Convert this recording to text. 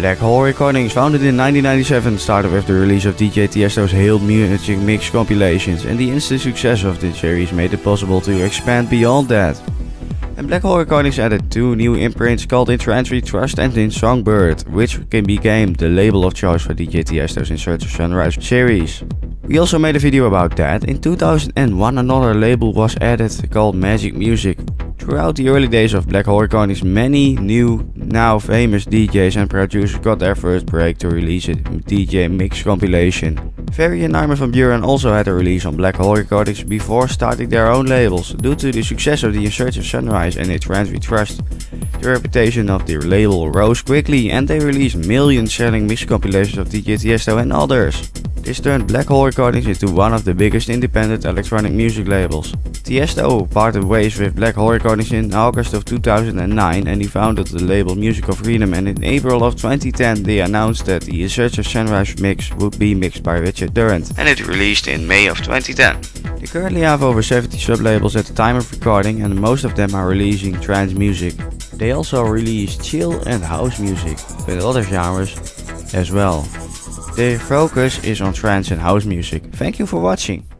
Black Hole Recordings, founded in 1997, started with the release of DJ Tiesto's Hail Music Mix compilations, and the instant success of the series made it possible to expand beyond that. And Black Hole Recordings added two new imprints called In Trance We Trust and In Songbird, which became the label of choice for DJ Tiesto's In Search of Sunrise series. We also made a video about that. In 2001 another label was added called Magik Muzik. Throughout the early days of Black Hole Recordings, many new, now famous DJs and producers got their first break to release a DJ mix compilation. Ferry and Armin van Buuren also had a release on Black Hole Recordings before starting their own labels. Due to the success of the In Search of Sunrise and In Trance We Trust, the reputation of the label rose quickly and they released million-selling mix compilations of DJ Tiesto and others. This turned Black Hole Recordings into one of the biggest independent electronic music labels. Tiesto parted ways with Black Hole Recordings in August of 2009 and he founded the label Musical Freedom, and in April of 2010 they announced that the In Search of Sunrise mix would be mixed by Richard Durand, and it released in May of 2010. They currently have over 70 sub-labels at the time of recording and most of them are releasing trance music. They also release chill and house music, with other genres as well. Their focus is on trance and house music. Thank you for watching.